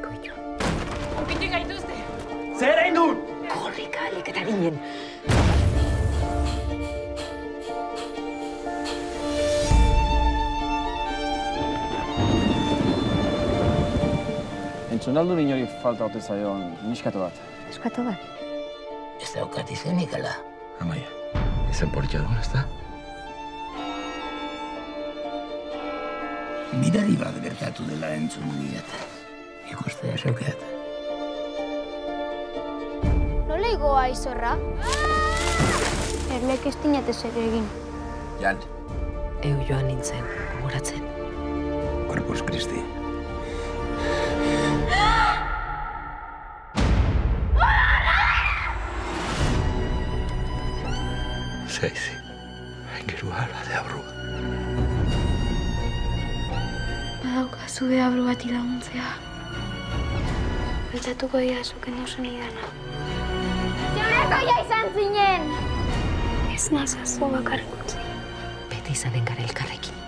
tuskuitu. Aurkitu gaituzte. Zer egin dut? Korrika leketa ginen. Entzun aldu inori falta ote zaion neskatu bat. Neskatu bat? Ez daukat izenik, ala? Amaia, izen portxadun, ez da? Mirari bat gertatu dela entzun diat. Ikustea zaukeat. Nola igoa izorra? Erlek ez dinatez ere egin. Jan. Eu joan nintzen, gogoratzen. Corpus Christi. Seizi, engeruala de abru. Badaukazu de abru bat ilaguntzea. Biltatuko dira zukendu zen idana. Zeonekoia izan zinen! Ez nazazu bakarrik utzi. Beti izanen gara elkarrekin.